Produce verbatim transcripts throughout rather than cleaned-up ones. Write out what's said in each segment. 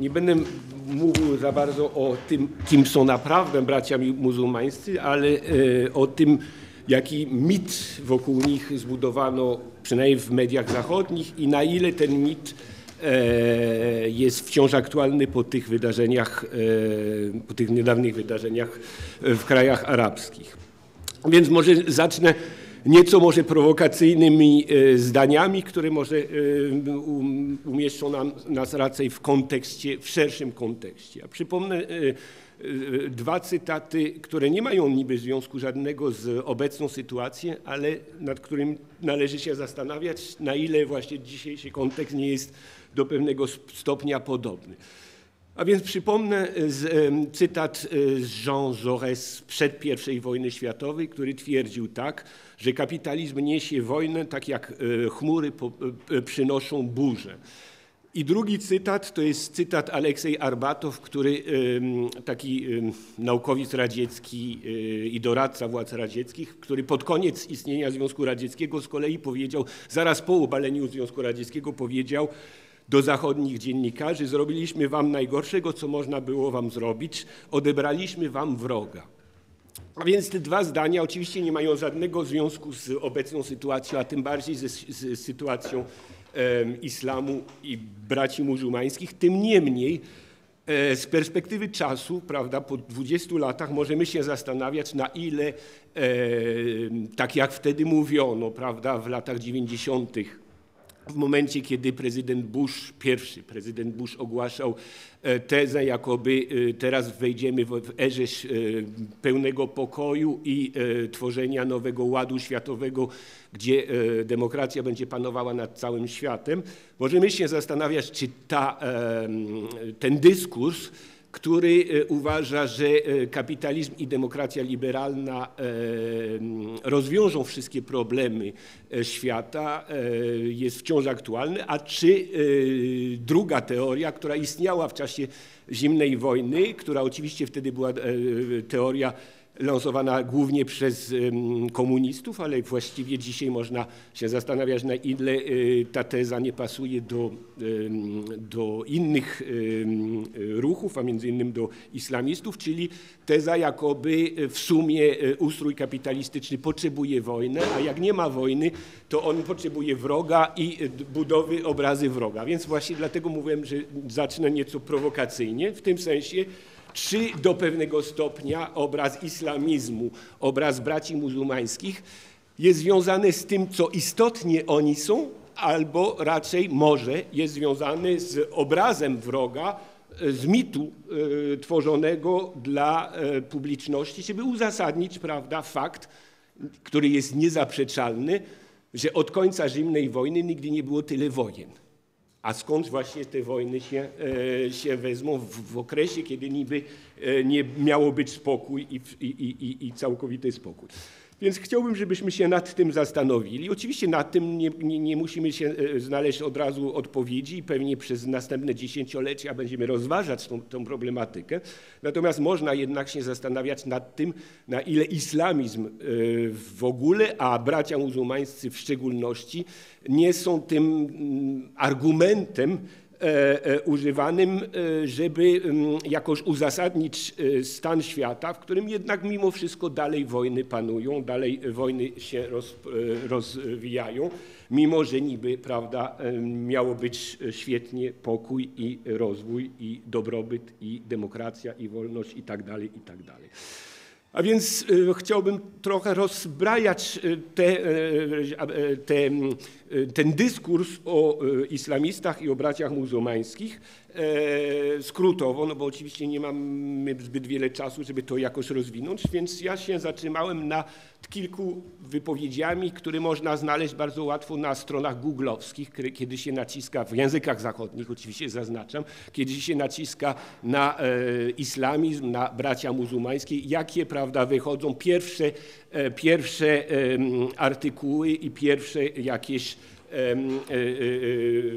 Nie będę mówił za bardzo o tym, kim są naprawdę bracia muzułmańscy, ale o tym, jaki mit wokół nich zbudowano, przynajmniej w mediach zachodnich, i na ile ten mit jest wciąż aktualny po tych wydarzeniach, po tych niedawnych wydarzeniach w krajach arabskich. Więc może zacznę nieco może prowokacyjnymi zdaniami, które może umieszczą nam, nas raczej w kontekście, w szerszym kontekście. Ja przypomnę dwa cytaty, które nie mają niby związku żadnego z obecną sytuacją, ale nad którym należy się zastanawiać, na ile właśnie dzisiejszy kontekst nie jest do pewnego stopnia podobny. A więc przypomnę z, cytat z Jean Jaurès przed pierwszej wojny światowej, który twierdził tak, że kapitalizm niesie wojnę tak jak chmury po, przynoszą burzę. I drugi cytat to jest cytat Aleksej Arbatow, który taki naukowiec radziecki i doradca władz radzieckich, który pod koniec istnienia Związku Radzieckiego z kolei powiedział, zaraz po ubaleniu Związku Radzieckiego powiedział do zachodnich dziennikarzy: zrobiliśmy wam najgorszego, co można było wam zrobić, odebraliśmy wam wroga. A więc te dwa zdania oczywiście nie mają żadnego związku z obecną sytuacją, a tym bardziej z, z sytuacją e, islamu i braci muzułmańskich. Tym niemniej e, z perspektywy czasu, prawda, po dwudziestu latach możemy się zastanawiać, na ile, e, tak jak wtedy mówiono, prawda, w latach dziewięćdziesiątych, w momencie, kiedy prezydent Bush, pierwszy prezydent Bush ogłaszał tezę, jakoby teraz wejdziemy w erze pełnego pokoju i tworzenia nowego ładu światowego, gdzie demokracja będzie panowała nad całym światem, możemy się zastanawiać, czy ta, ten dyskurs, który uważa, że kapitalizm i demokracja liberalna rozwiążą wszystkie problemy świata, jest wciąż aktualny, a czy druga teoria, która istniała w czasie zimnej wojny, która oczywiście wtedy była teoria lansowana głównie przez komunistów, ale właściwie dzisiaj można się zastanawiać, na ile ta teza nie pasuje do, do innych ruchów, a między innymi do islamistów, czyli teza, jakoby w sumie ustrój kapitalistyczny potrzebuje wojny, a jak nie ma wojny, to on potrzebuje wroga i budowy obrazy wroga. Więc właśnie dlatego mówiłem, że zacznę nieco prowokacyjnie, w tym sensie, czy do pewnego stopnia obraz islamizmu, obraz braci muzułmańskich jest związany z tym, co istotnie oni są, albo raczej może jest związany z obrazem wroga, z mitu y, tworzonego dla y, publiczności, żeby uzasadnić, prawda, fakt, który jest niezaprzeczalny, że od końca zimnej wojny nigdy nie było tyle wojen. A skąd właśnie te wojny się, się wezmą w, w okresie, kiedy niby nie miało być spokój i, i, i, i całkowity spokój. Więc chciałbym, żebyśmy się nad tym zastanowili. Oczywiście nad tym nie, nie, nie musimy się znaleźć od razu odpowiedzi i pewnie przez następne dziesięciolecia będziemy rozważać tą, tą problematykę. Natomiast można jednak się zastanawiać nad tym, na ile islamizm w ogóle, a bracia muzułmańscy w szczególności, nie są tym argumentem używanym, żeby jakoś uzasadnić stan świata, w którym jednak mimo wszystko dalej wojny panują, dalej wojny się rozwijają, mimo że niby, prawda, miało być świetnie pokój i rozwój i dobrobyt i demokracja i wolność i tak dalej, i tak dalej. A więc chciałbym trochę rozbrajać te, te, ten dyskurs o islamistach i o braciach muzułmańskich skrótowo, no bo oczywiście nie mamy zbyt wiele czasu, żeby to jakoś rozwinąć, więc ja się zatrzymałem na kilku wypowiedziami, które można znaleźć bardzo łatwo na stronach googlowskich, kiedy się naciska, w językach zachodnich oczywiście zaznaczam, kiedy się naciska na e, islamizm, na bracia muzułmańskie, jakie, prawda, wychodzą pierwsze, e, pierwsze e, artykuły i pierwsze jakieś e,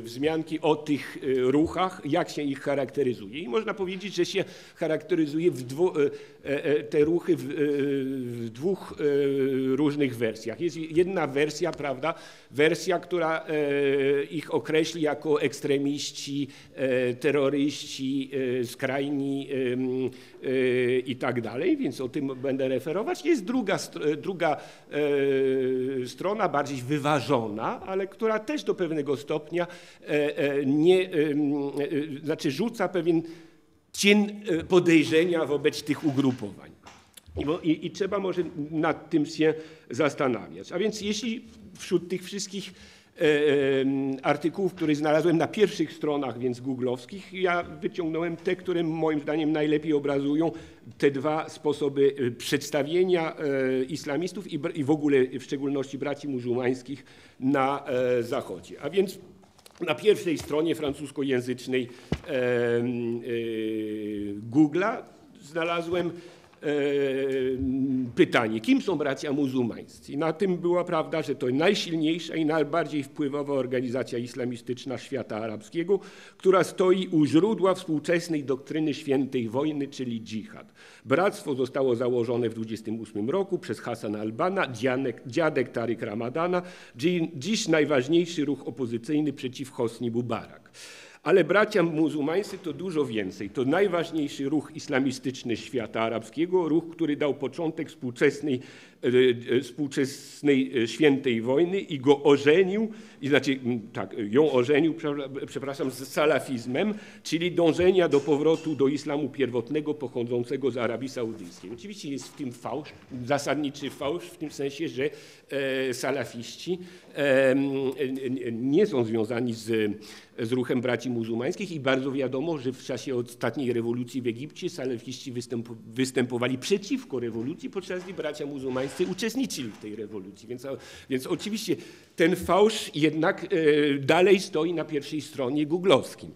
wzmianki o tych ruchach, jak się ich charakteryzuje. I można powiedzieć, że się charakteryzuje w dwu, te ruchy w, w dwóch różnych wersjach. Jest jedna wersja, prawda, wersja, która ich określi jako ekstremiści, terroryści, skrajni i tak dalej, więc o tym będę referować. Jest druga, druga strona, bardziej wyważona, ale która też do pewnego stopnia nie, znaczy rzuca pewien cień podejrzenia wobec tych ugrupowań. I, i trzeba może nad tym się zastanawiać. A więc jeśli wśród tych wszystkich artykułów, które znalazłem na pierwszych stronach, więc googlowskich, ja wyciągnąłem te, które moim zdaniem najlepiej obrazują te dwa sposoby przedstawienia islamistów i w ogóle w szczególności braci muzułmańskich na Zachodzie. A więc na pierwszej stronie francuskojęzycznej Google'a znalazłem pytanie, kim są bracia muzułmańscy? Na tym była prawda, że to najsilniejsza i najbardziej wpływowa organizacja islamistyczna świata arabskiego, która stoi u źródła współczesnej doktryny świętej wojny, czyli dżihad. Bractwo zostało założone w tysiąc dziewięćset dwudziestym ósmym roku przez Hasan al-Banna, dziadek Tariq Ramadana, dziś najważniejszy ruch opozycyjny przeciw Hosni Mubarak. Ale bracia muzułmańscy to dużo więcej. To najważniejszy ruch islamistyczny świata arabskiego, ruch, który dał początek współczesnej, współczesnej świętej wojny i go ożenił, i znaczy, tak, ją ożenił, przepraszam, z salafizmem, czyli dążenia do powrotu do islamu pierwotnego pochodzącego z Arabii Saudyjskiej. Oczywiście jest w tym fałsz, zasadniczy fałsz w tym sensie, że e, salafiści e, nie są związani z, z ruchem braci muzułmańskich i bardzo wiadomo, że w czasie ostatniej rewolucji w Egipcie salafiści występ, występowali przeciwko rewolucji, podczas gdy bracia muzułmańscy uczestniczyli w tej rewolucji, więc, więc oczywiście ten fałsz jednak e, dalej stoi na pierwszej stronie googlowskim.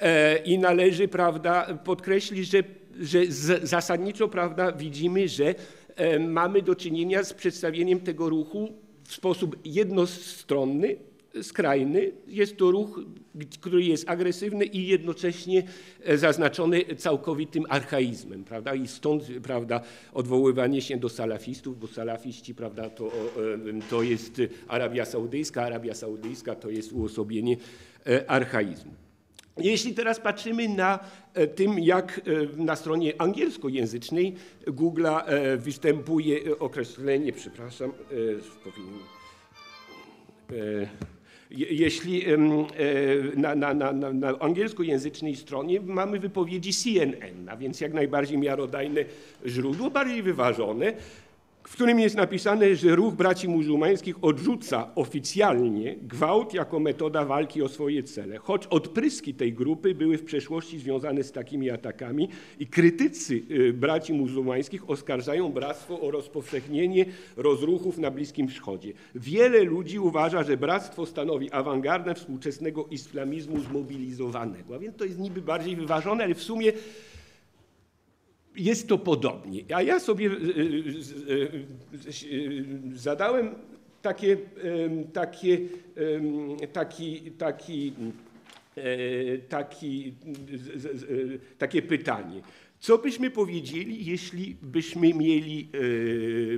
E, I należy, prawda, podkreślić, że, że z, zasadniczo, prawda, widzimy, że e, mamy do czynienia z przedstawieniem tego ruchu w sposób jednostronny, skrajny. Jest to ruch, który jest agresywny i jednocześnie zaznaczony całkowitym archaizmem, prawda? I stąd, prawda, odwoływanie się do salafistów, bo salafiści, prawda, to, to jest Arabia Saudyjska, Arabia Saudyjska to jest uosobienie archaizmu. Jeśli teraz patrzymy na tym, jak na stronie angielskojęzycznej Google'a występuje określenie, przepraszam, powinien... Jeśli na, na, na, na angielskojęzycznej stronie mamy wypowiedzi C N N, a więc jak najbardziej miarodajne źródło, bardziej wyważone, w którym jest napisane, że ruch braci muzułmańskich odrzuca oficjalnie gwałt jako metoda walki o swoje cele, choć odpryski tej grupy były w przeszłości związane z takimi atakami i krytycy braci muzułmańskich oskarżają bractwo o rozpowszechnienie rozruchów na Bliskim Wschodzie. Wiele ludzi uważa, że bractwo stanowi awangardę współczesnego islamizmu zmobilizowanego. A więc to jest niby bardziej wyważone, ale w sumie jest to podobnie. A ja sobie zadałem takie, takie, taki, taki, taki, takie pytanie. Co byśmy powiedzieli, jeśli byśmy mieli,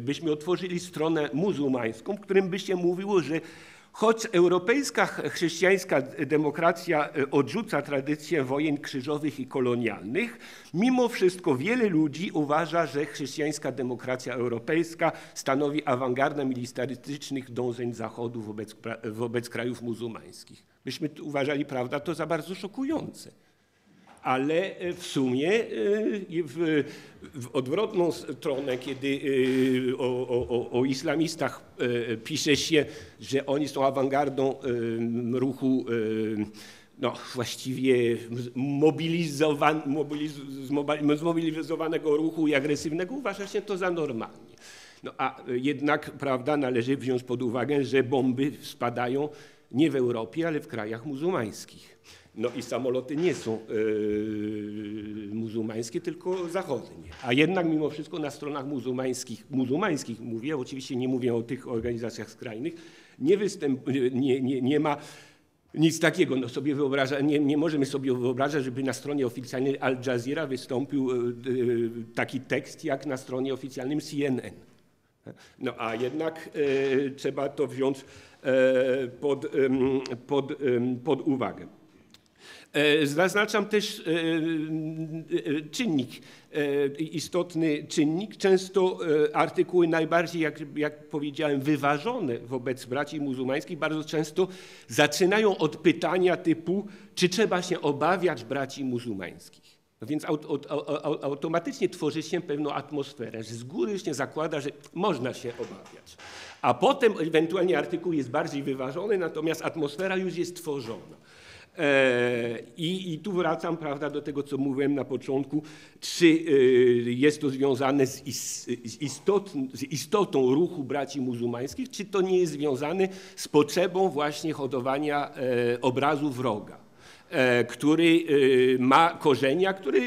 byśmy otworzyli stronę muzułmańską, w którym by się mówiło, że choć europejska chrześcijańska demokracja odrzuca tradycję wojen krzyżowych i kolonialnych, mimo wszystko wiele ludzi uważa, że chrześcijańska demokracja europejska stanowi awangardę militarystycznych dążeń Zachodu wobec, wobec krajów muzułmańskich. Byśmy tu uważali, prawda, to za bardzo szokujące. Ale w sumie w, w odwrotną stronę, kiedy o, o, o islamistach pisze się, że oni są awangardą ruchu no, właściwie mobilizowan, mobiliz, zmobilizowanego ruchu i agresywnego, uważa się to za normalnie. No, a jednak, prawda, należy wziąć pod uwagę, że bomby spadają nie w Europie, ale w krajach muzułmańskich. No i samoloty nie są yy, muzułmańskie, tylko zachodnie. A jednak mimo wszystko na stronach muzułmańskich, muzułmańskich mówię, oczywiście nie mówię o tych organizacjach skrajnych, nie, występ, nie, nie, nie ma nic takiego. No sobie wyobraża, nie, nie możemy sobie wyobrażać, żeby na stronie oficjalnej Al Jazeera wystąpił taki tekst jak na stronie oficjalnym C N N. No a jednak e, trzeba to wziąć e, pod, e, pod, e, pod uwagę. E, zaznaczam też e, e, czynnik, e, istotny czynnik. Często e, artykuły najbardziej, jak, jak powiedziałem, wyważone wobec braci muzułmańskich, bardzo często zaczynają od pytania typu, czy trzeba się obawiać braci muzułmańskich. No więc automatycznie tworzy się pewną atmosferę, że z góry się zakłada, że można się obawiać. A potem ewentualnie artykuł jest bardziej wyważony, natomiast atmosfera już jest tworzona. I, i tu wracam, prawda, do tego, co mówiłem na początku, czy jest to związane z, istot, z istotą ruchu braci muzułmańskich, czy to nie jest związane z potrzebą właśnie hodowania obrazu wroga, który ma korzenia, które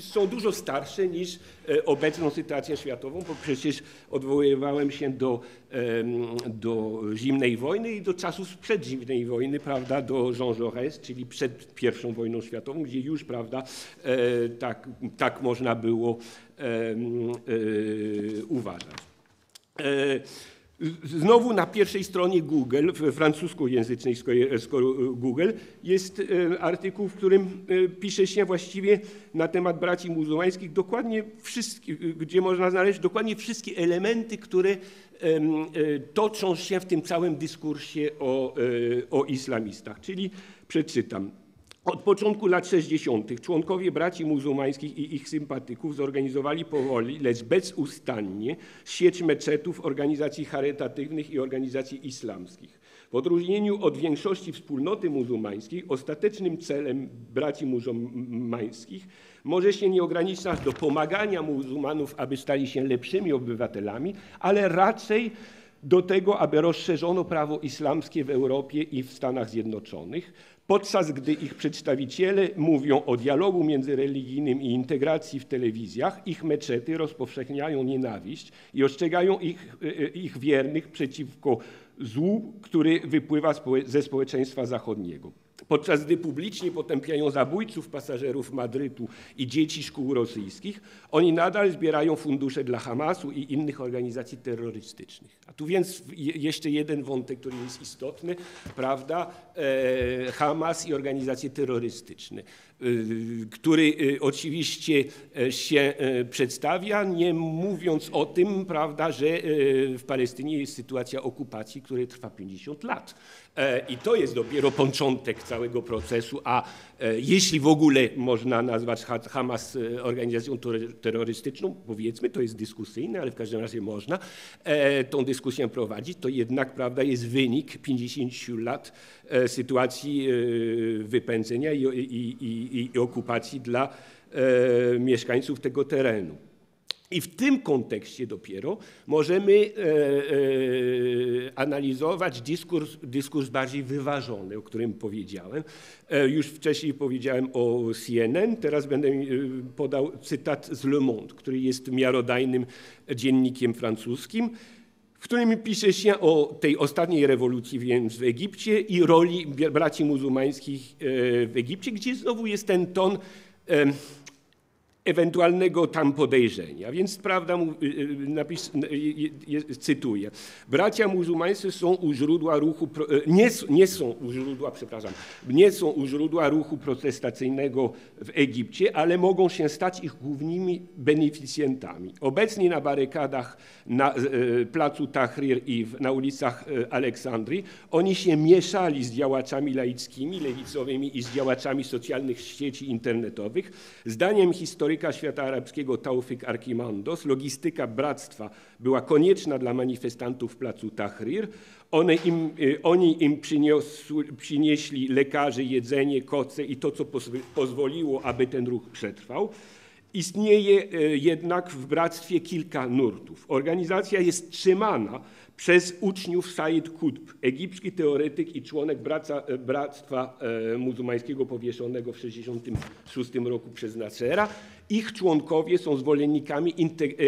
są dużo starsze niż obecną sytuację światową, bo przecież odwoływałem się do, do zimnej wojny i do czasów sprzed zimnej wojny, prawda, do Jean Jaurès, czyli przed pierwszą wojną światową, gdzie już, prawda, tak, tak można było uważać. Znowu na pierwszej stronie Google, francuskojęzycznej Google, jest artykuł, w którym pisze się właściwie na temat braci muzułmańskich, dokładnie wszystkie, gdzie można znaleźć dokładnie wszystkie elementy, które toczą się w tym całym dyskursie o, o islamistach. Czyli przeczytam. Od początku lat sześćdziesiątych członkowie braci muzułmańskich i ich sympatyków zorganizowali powoli, lecz bezustannie sieć meczetów, organizacji charytatywnych i organizacji islamskich. W odróżnieniu od większości wspólnoty muzułmańskiej ostatecznym celem braci muzułmańskich może się nie ograniczać do pomagania muzułmanów, aby stali się lepszymi obywatelami, ale raczej do tego, aby rozszerzono prawo islamskie w Europie i w Stanach Zjednoczonych, podczas gdy ich przedstawiciele mówią o dialogu międzyreligijnym i integracji w telewizjach, ich meczety rozpowszechniają nienawiść i ostrzegają ich, ich wiernych przeciwko złu, który wypływa ze społeczeństwa zachodniego. Podczas gdy publicznie potępiają zabójców pasażerów Madrytu i dzieci szkół rosyjskich, oni nadal zbierają fundusze dla Hamasu i innych organizacji terrorystycznych. A tu więc jeszcze jeden wątek, który jest istotny, prawda? E, Hamas i organizacje terrorystyczne, e, który oczywiście się przedstawia, nie mówiąc o tym, prawda, że w Palestynie jest sytuacja okupacji, która trwa pięćdziesiąt lat. I to jest dopiero początek całego procesu, a jeśli w ogóle można nazwać Hamas organizacją terrorystyczną, powiedzmy, to jest dyskusyjne, ale w każdym razie można tą dyskusję prowadzić, to jednak, prawda, jest wynik pięćdziesięciu lat sytuacji wypędzenia i, i, i, i okupacji dla mieszkańców tego terenu. I w tym kontekście dopiero możemy e, e, analizować dyskurs, dyskurs bardziej wyważony, o którym powiedziałem. E, już wcześniej powiedziałem o C N N, teraz będę podał cytat z Le Monde, który jest miarodajnym dziennikiem francuskim, w którym pisze się o tej ostatniej rewolucji więc w Egipcie i roli braci muzułmańskich w Egipcie, gdzie znowu jest ten ton e, ewentualnego tam podejrzenia. Więc prawda, napis, cytuję, bracia muzułmańscy są u źródła ruchu, nie, nie są u źródła, przepraszam, nie są u źródła ruchu protestacyjnego w Egipcie, ale mogą się stać ich głównymi beneficjentami. Obecni na barykadach na placu Tahrir i na ulicach Aleksandrii, oni się mieszali z działaczami laickimi, lewicowymi i z działaczami socjalnych sieci internetowych. Zdaniem historyka świata arabskiego Taufik Arkimandos, logistyka bractwa była konieczna dla manifestantów placu Tahrir. One im, oni im przyniosły, przynieśli lekarzy, jedzenie, koce i to, co pozwoliło, aby ten ruch przetrwał. Istnieje jednak w bractwie kilka nurtów. Organizacja jest trzymana przez uczniów Said Kutb, egipski teoretyk i członek braca, Bractwa Muzułmańskiego powieszonego w tysiąc dziewięćset sześćdziesiątym szóstym roku przez Nassera. Ich członkowie są zwolennikami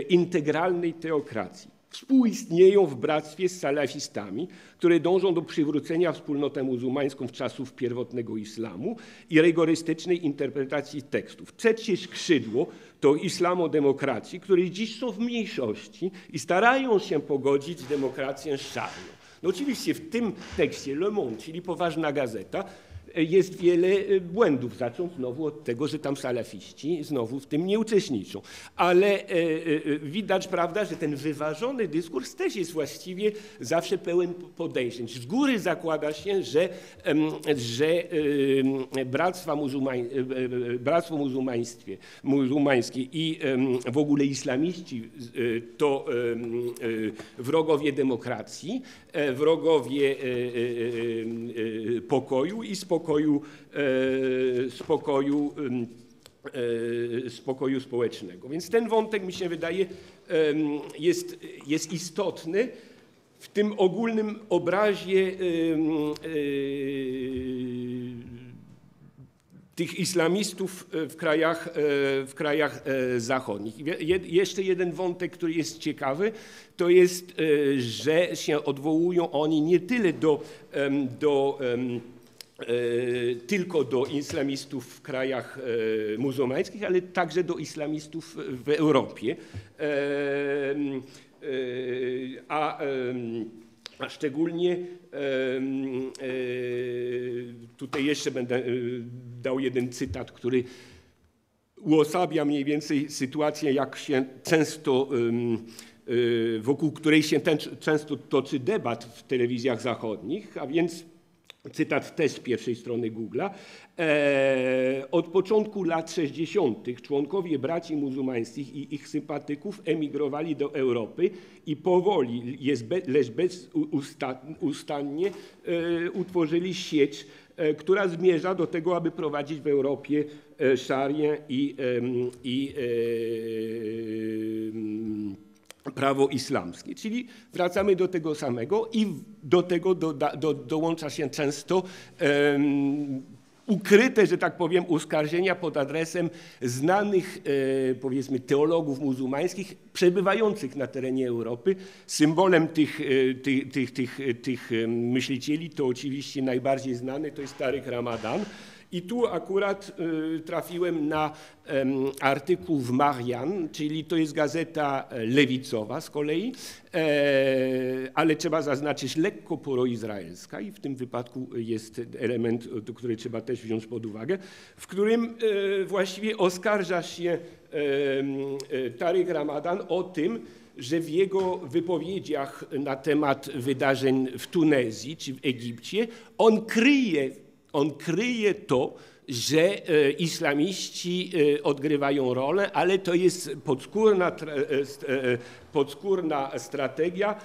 integralnej teokracji. współistnieją w bractwie z salafistami, które dążą do przywrócenia wspólnotę muzułmańską w czasów pierwotnego islamu i rygorystycznej interpretacji tekstów. Trzecie skrzydło to islamodemokracji, które dziś są w mniejszości i starają się pogodzić demokrację z szarią. No oczywiście w tym tekście Le Monde, czyli poważna gazeta, jest wiele błędów, zacząć znowu od tego, że tam salafiści znowu w tym nie uczestniczą. Ale widać, prawda, że ten wyważony dyskurs też jest właściwie zawsze pełen podejrzeń. Z góry zakłada się, że, że bractwa muzułmań, bractwo muzułmańskie, muzułmańskie i w ogóle islamiści to wrogowie demokracji, wrogowie pokoju i spokoju. Spokoju, spokoju, spokoju społecznego. Więc ten wątek, mi się wydaje, jest, jest istotny w tym ogólnym obrazie tych islamistów w krajach, w krajach zachodnich. Je, jeszcze jeden wątek, który jest ciekawy, to jest, że się odwołują oni nie tyle do, do tylko do islamistów w krajach muzułmańskich, ale także do islamistów w Europie, a, a szczególnie tutaj jeszcze będę dał jeden cytat, który uosabia mniej więcej sytuację, jak się często wokół której się ten, często toczy debat w telewizjach zachodnich, a więc cytat też z pierwszej strony Google'a. Od początku lat sześćdziesiątych członkowie braci muzułmańskich i ich sympatyków emigrowali do Europy i powoli, jest be, lecz bezustannie e, utworzyli sieć, e, która zmierza do tego, aby prowadzić w Europie e, szarię i, e, i e, prawo islamskie, czyli wracamy do tego samego i do tego do, do, dołącza się często um, ukryte, że tak powiem, oskarżenia pod adresem znanych, e, powiedzmy, teologów muzułmańskich przebywających na terenie Europy. Symbolem tych, e, tych, tych, tych, tych myślicieli to oczywiście najbardziej znany, to jest Tariq Ramadan. I tu akurat y, trafiłem na y, artykuł w Marianne, czyli to jest gazeta lewicowa z kolei, y, ale trzeba zaznaczyć lekko proizraelska i w tym wypadku jest element, który trzeba też wziąć pod uwagę, w którym y, właściwie oskarża się y, y, Tariq Ramadan o tym, że w jego wypowiedziach na temat wydarzeń w Tunezji czy w Egipcie on kryje On kryje to, że islamiści odgrywają rolę, ale to jest podskórna, podskórna strategia,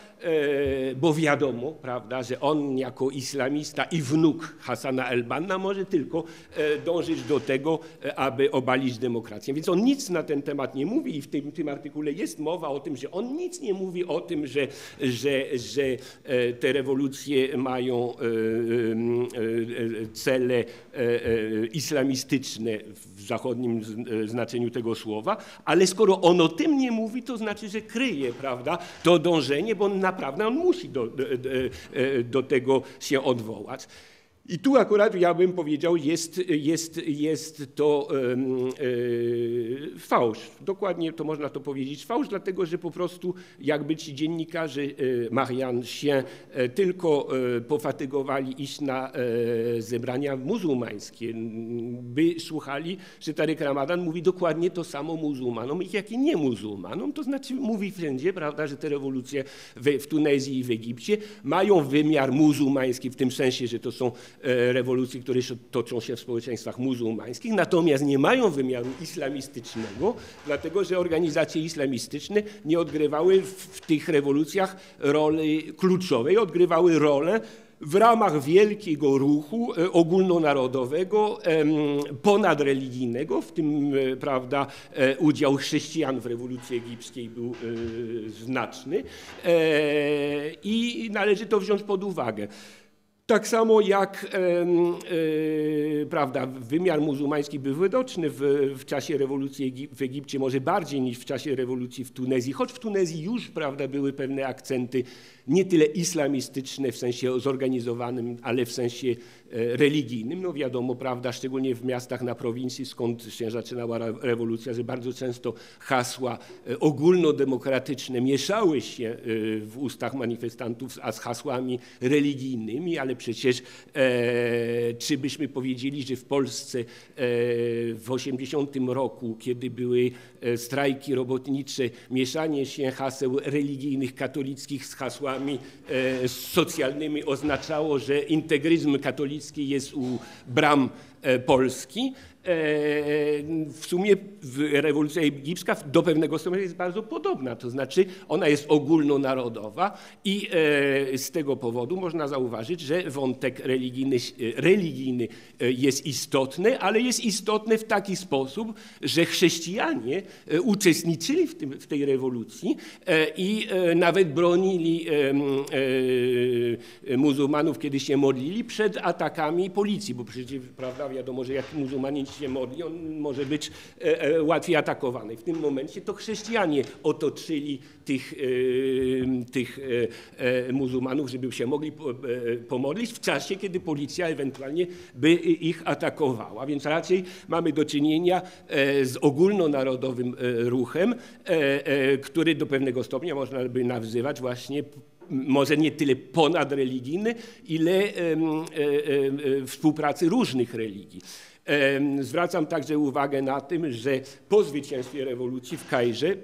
bo wiadomo, prawda, że on jako islamista i wnuk Hasana al-Banna może tylko dążyć do tego, aby obalić demokrację. Więc on nic na ten temat nie mówi i w tym, tym artykule jest mowa o tym, że on nic nie mówi o tym, że, że, że te rewolucje mają cele islamistyczne w zachodnim znaczeniu tego słowa, ale skoro on o tym nie mówi, to znaczy, że kryje, prawda, to dążenie, bo naprawdę on musi do, do, do tego się odwołać. I tu akurat, ja bym powiedział, jest, jest, jest to yy, fałsz. Dokładnie to można to powiedzieć fałsz, dlatego że po prostu jakby ci dziennikarze yy, Marian się yy, tylko yy, pofatygowali iść na yy, zebrania muzułmańskie, by słuchali, że Tariq Ramadan mówi dokładnie to samo muzułmanom, jak i nie muzułmanom. To znaczy mówi wszędzie, prawda, że te rewolucje w, w Tunezji i w Egipcie mają wymiar muzułmański w tym sensie, że to są rewolucji, które toczą się w społeczeństwach muzułmańskich, natomiast nie mają wymiaru islamistycznego, dlatego że organizacje islamistyczne nie odgrywały w, w tych rewolucjach roli kluczowej, odgrywały rolę w ramach wielkiego ruchu ogólnonarodowego, ponadreligijnego, w tym, prawda, udział chrześcijan w rewolucji egipskiej był znaczny i należy to wziąć pod uwagę. Tak samo jak e, e, prawda, wymiar muzułmański był widoczny w, w czasie rewolucji w Egipcie, może bardziej niż w czasie rewolucji w Tunezji, choć w Tunezji już, prawda, były pewne akcenty nie tyle islamistyczne w sensie zorganizowanym, ale w sensie e, religijnym. No wiadomo, prawda, szczególnie w miastach na prowincji, skąd się zaczynała rewolucja, że bardzo często hasła ogólnodemokratyczne mieszały się w ustach manifestantów z hasłami religijnymi, ale przecież e, czy byśmy powiedzieli, że w Polsce e, w osiemdziesiątym roku, kiedy były strajki robotnicze, mieszanie się haseł religijnych, katolickich z hasłami e, socjalnymi oznaczało, że integryzm katolicki jest u bram e, Polski. W sumie rewolucja egipska do pewnego stopnia jest bardzo podobna, to znaczy ona jest ogólnonarodowa i z tego powodu można zauważyć, że wątek religijny, religijny jest istotny, ale jest istotny w taki sposób, że chrześcijanie uczestniczyli w, tym, w tej rewolucji i nawet bronili muzułmanów, kiedy się modlili, przed atakami policji, bo przecież, prawda, wiadomo, że jak muzułmanin się modli, on może być łatwiej atakowany. W tym momencie to chrześcijanie otoczyli tych, tych muzułmanów, żeby się mogli pomodlić w czasie, kiedy policja ewentualnie by ich atakowała. Więc raczej mamy do czynienia z ogólnonarodowym ruchem, który do pewnego stopnia można by nazywać właśnie może nie tyle ponadreligijny, ile współpracy różnych religii. Zwracam także uwagę na tym, że po zwycięstwie rewolucji w Kairze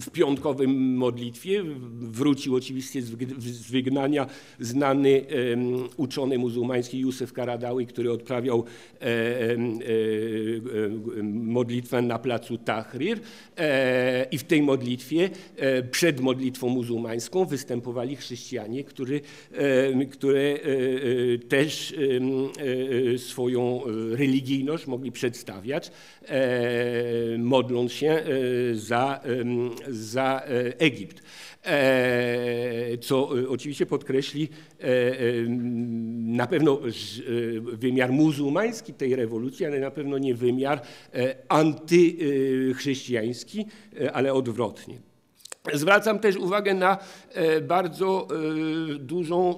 w piątkowym modlitwie wrócił oczywiście z wygnania znany uczony muzułmański Yusuf Karadawi, który odprawiał modlitwę na placu Tahrir i w tej modlitwie, przed modlitwą muzułmańską występowali chrześcijanie, którzy, które też swoją religijność mogli przedstawiać, modląc się za za Egipt, co oczywiście podkreśli na pewno wymiar muzułmański tej rewolucji, ale na pewno nie wymiar antychrześcijański, ale odwrotnie. Zwracam też uwagę na bardzo dużą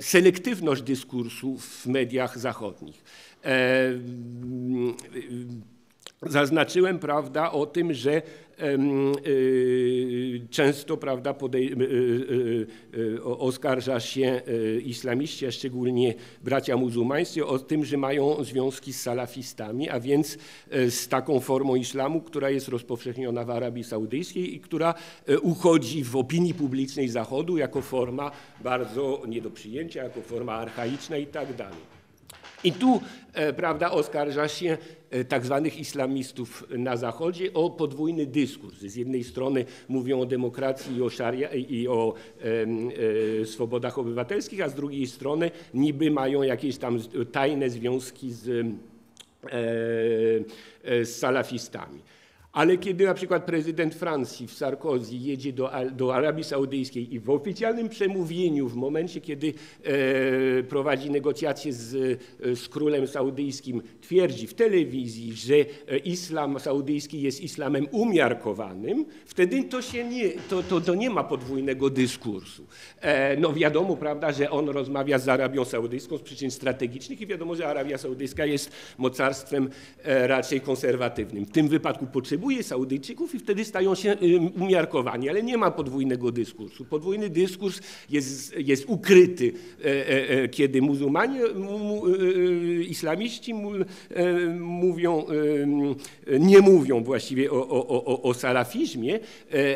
selektywność dyskursu w mediach zachodnich. Zaznaczyłem, prawda, o tym, że często, prawda, oskarża się islamiści, a szczególnie bracia muzułmańscy, o tym, że mają związki z salafistami, a więc z taką formą islamu, która jest rozpowszechniona w Arabii Saudyjskiej i która uchodzi w opinii publicznej Zachodu jako forma bardzo nie do przyjęcia, jako forma archaiczna i tak dalej. I tu, prawda, oskarża się tak zwanych islamistów na Zachodzie o podwójny dyskurs. Z jednej strony mówią o demokracji i o, szaria, i o e, e, swobodach obywatelskich, a z drugiej strony niby mają jakieś tam tajne związki z, e, e, z salafistami. Ale kiedy na przykład prezydent Francji w Sarkozy jedzie do, do Arabii Saudyjskiej i w oficjalnym przemówieniu, w momencie kiedy e, prowadzi negocjacje z, z królem saudyjskim, twierdzi w telewizji, że islam saudyjski jest islamem umiarkowanym, wtedy to, się nie, to, to, to nie ma podwójnego dyskursu. E, no wiadomo, prawda, że on rozmawia z Arabią Saudyjską z przyczyn strategicznych i wiadomo, że Arabia Saudyjska jest mocarstwem e, raczej konserwatywnym. W tym wypadku potrzebuje Saudyjczyków i wtedy stają się umiarkowani, ale nie ma podwójnego dyskursu. Podwójny dyskurs jest, jest ukryty, kiedy muzułmanie, islamiści mówią, nie mówią właściwie o, o, o, o salafizmie.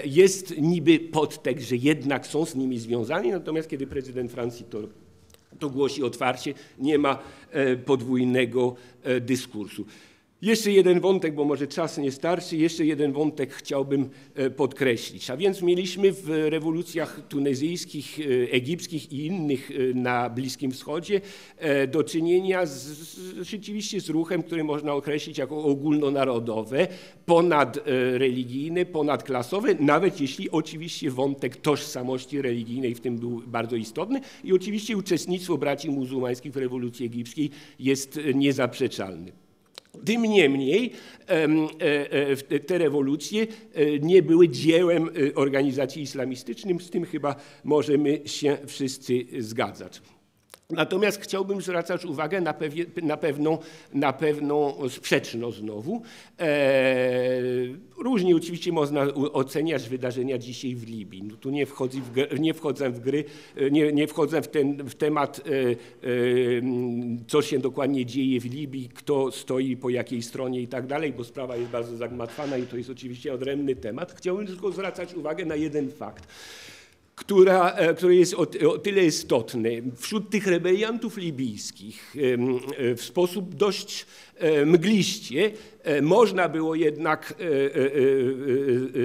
Jest niby podtekst, że jednak są z nimi związani, natomiast kiedy prezydent Francji to to głosi otwarcie, nie ma podwójnego dyskursu. Jeszcze jeden wątek, bo może czas nie starczy, jeszcze jeden wątek chciałbym podkreślić. A więc mieliśmy w rewolucjach tunezyjskich, egipskich i innych na Bliskim Wschodzie do czynienia z, rzeczywiście z ruchem, który można określić jako ogólnonarodowe, ponadreligijne, ponadklasowe, nawet jeśli oczywiście wątek tożsamości religijnej w tym był bardzo istotny i oczywiście uczestnictwo braci muzułmańskich w rewolucji egipskiej jest niezaprzeczalne. Tym niemniej te rewolucje nie były dziełem organizacji islamistycznych, z tym chyba możemy się wszyscy zgadzać. Natomiast chciałbym zwracać uwagę na, pewie, na, pewną, na pewną sprzeczność znowu. E, różnie oczywiście można oceniać wydarzenia dzisiaj w Libii. No, tu nie, wchodzi w, nie wchodzę w gry, nie, nie wchodzę w, ten, w temat, e, e, co się dokładnie dzieje w Libii, kto stoi po jakiej stronie i tak dalej, bo sprawa jest bardzo zagmatwana i to jest oczywiście odrębny temat. Chciałbym tylko zwracać uwagę na jeden fakt, która, który jest o, o tyle istotny. Wśród tych rebeliantów libijskich w sposób dość mgliście można było jednak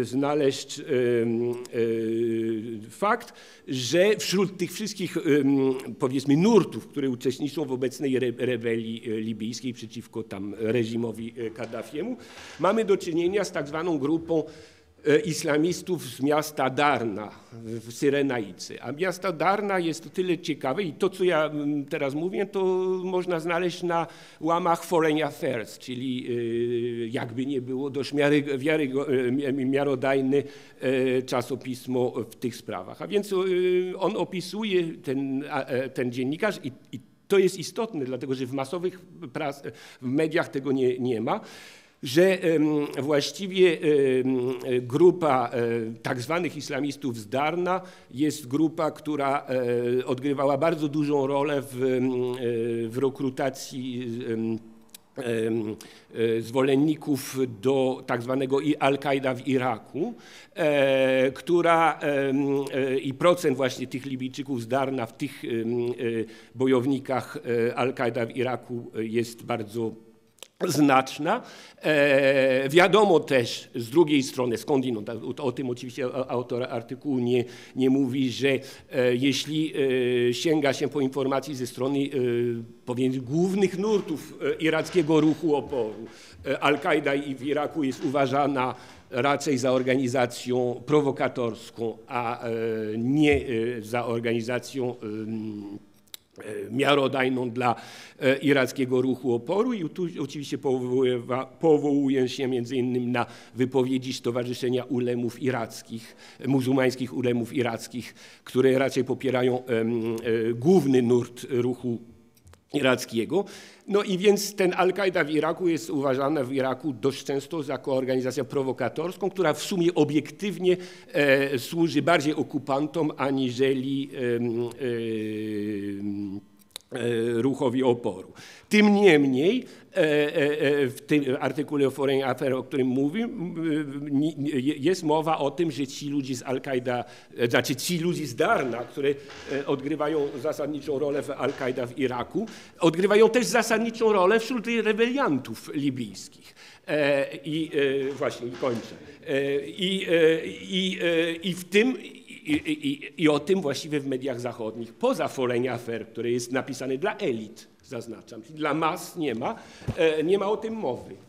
znaleźć fakt, że wśród tych wszystkich, powiedzmy, nurtów, które uczestniczą w obecnej rebelii libijskiej przeciwko tam reżimowi Kaddafiemu, mamy do czynienia z tak zwaną grupą islamistów z miasta Darna w Syrenaicy. A miasto Darna jest o tyle ciekawe i to, co ja teraz mówię, to można znaleźć na łamach Foreign Affairs, czyli jakby nie było dość miarodajne czasopismo w tych sprawach. A więc on opisuje, ten, ten dziennikarz, i, i to jest istotne, dlatego że w masowych pras, w mediach tego nie, nie ma, że właściwie grupa tak zwanych islamistów z Darna jest grupa, która odgrywała bardzo dużą rolę w, w rekrutacji zwolenników do tak zwanego Al-Kaida w Iraku, która i procent właśnie tych Libijczyków z Darna w tych bojownikach Al-Kaida w Iraku jest bardzo znaczna. E, wiadomo też z drugiej strony, skądinąd, o, o tym oczywiście autor artykułu nie, nie mówi, że e, jeśli e, sięga się po informacji ze strony e, powiedzmy głównych nurtów irackiego ruchu oporu, e, Al-Kaida i w Iraku jest uważana raczej za organizacją prowokatorską, a e, nie e, za organizacją e, miarodajną dla irackiego ruchu oporu, i tu oczywiście powołuję się między innymi na wypowiedzi Stowarzyszenia Ulemów Irackich, muzułmańskich ulemów irackich, które raczej popierają główny nurt ruchu irackiego. No i więc ten Al-Kaida w Iraku jest uważana w Iraku dość często za organizację prowokatorską, która w sumie obiektywnie e, służy bardziej okupantom aniżeli e, e, ruchowi oporu. Tym niemniej w tym artykule o Foreign Affairs, o którym mówię, jest mowa o tym, że ci ludzie z Al-Kaida, znaczy ci ludzie z Darna, które odgrywają zasadniczą rolę w Al-Kaida w Iraku, odgrywają też zasadniczą rolę wśród rebeliantów libijskich. I właśnie, kończę. I, i, i w tym... I, i, I o tym właściwie w mediach zachodnich, poza Foreign Affairs, które jest napisane dla elit, zaznaczam, dla mas nie ma, nie ma o tym mowy.